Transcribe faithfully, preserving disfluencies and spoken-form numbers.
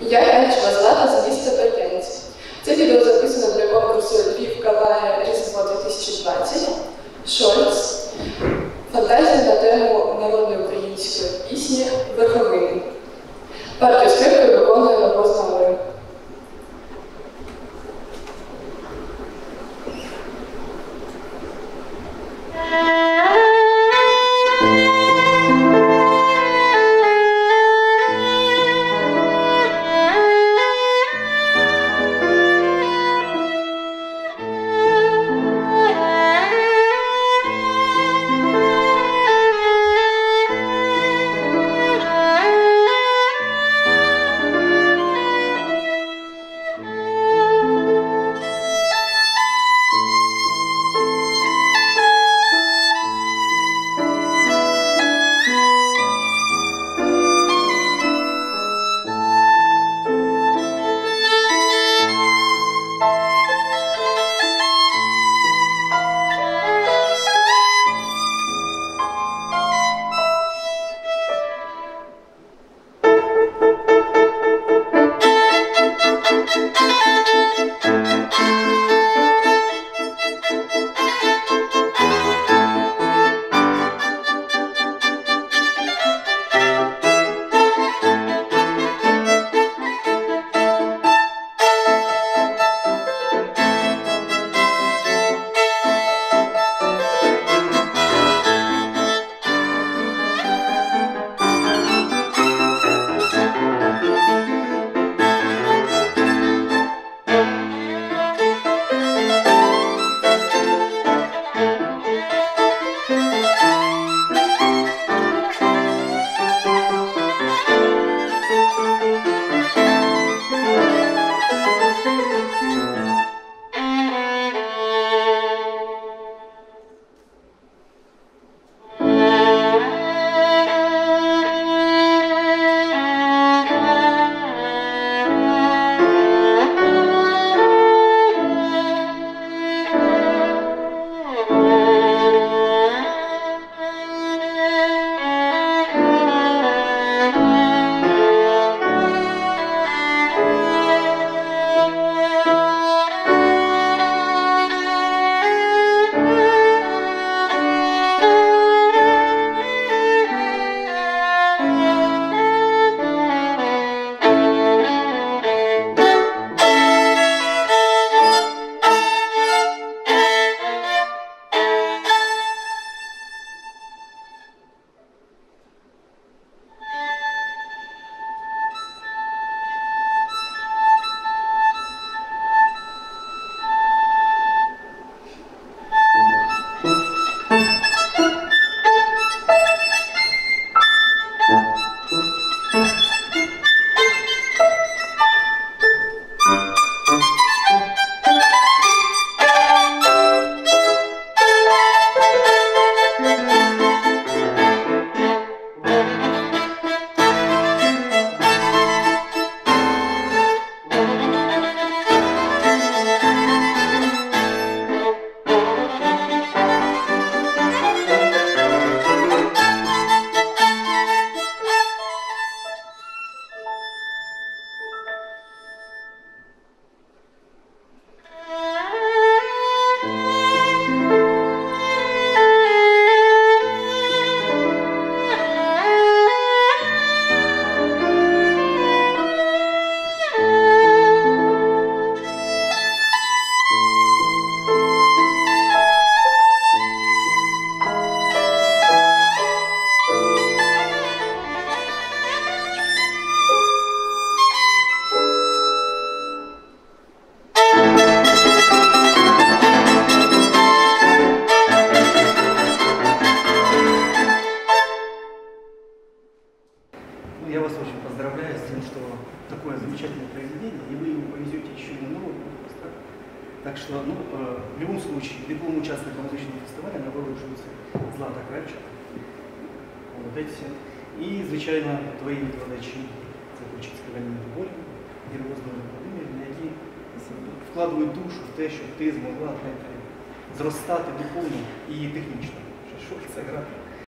Я, Кальчева Злата, з міста Пекенці. Це відео записано для конкурсу «Львів-Калає Різдво-дві тисячі двадцять» «Шольц» фантазія на тему народної української пісні «Верховини». Партію скрипкою виконує Рознавна. Так что, ну, в любом случае, любому участнику музычного фестиваля нагороджується Злата Кравчук. И, звичайно, твои викладачі, це Кальчева Валентина Голи, Рознавна Владимирівна, які вкладывают душу в те, щоб ти змогла зростати духовно і технічно. Шольц це грати.